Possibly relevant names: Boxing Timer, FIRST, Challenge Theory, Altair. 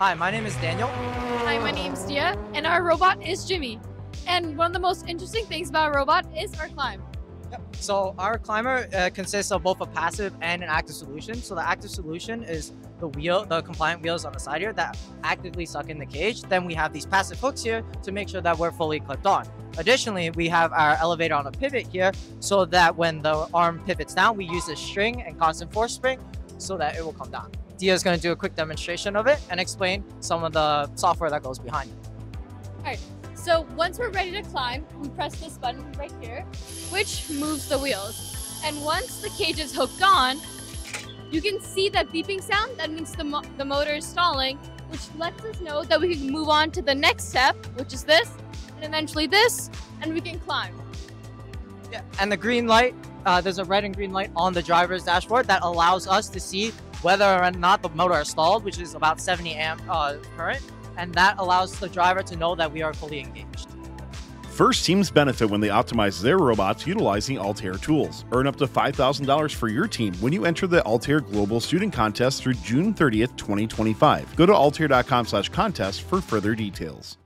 Hi, my name is Daniel. Hi, my name's Dia, and our robot is Jimmy. And one of the most interesting things about a robot is our climb. Yep. So our climber consists of both a passive and an active solution. So the active solution is the wheel, the compliant wheels on the side here that actively suck in the cage. Then we have these passive hooks here to make sure that we're fully clipped on. Additionally, we have our elevator on a pivot here so that when the arm pivots down, we use a string and constant force spring so that it will come down. Dia is going to do a quick demonstration of it and explain some of the software that goes behind it. All right. So once we're ready to climb, we press this button right here, which moves the wheels. And once the cage is hooked on, you can see that beeping sound. That means the motor is stalling, which lets us know that we can move on to the next step, which is this, and eventually this, and we can climb. Yeah, and the green light, there's a red and green light on the driver's dashboard that allows us to see whether or not the motor is stalled, which is about 70 amp current. And that allows the driver to know that we are fully engaged. FIRST teams benefit when they optimize their robots utilizing Altair tools. Earn up to $5,000 for your team when you enter the Altair Global Student Contest through June 30th, 2025. Go to altair.com/contest for further details.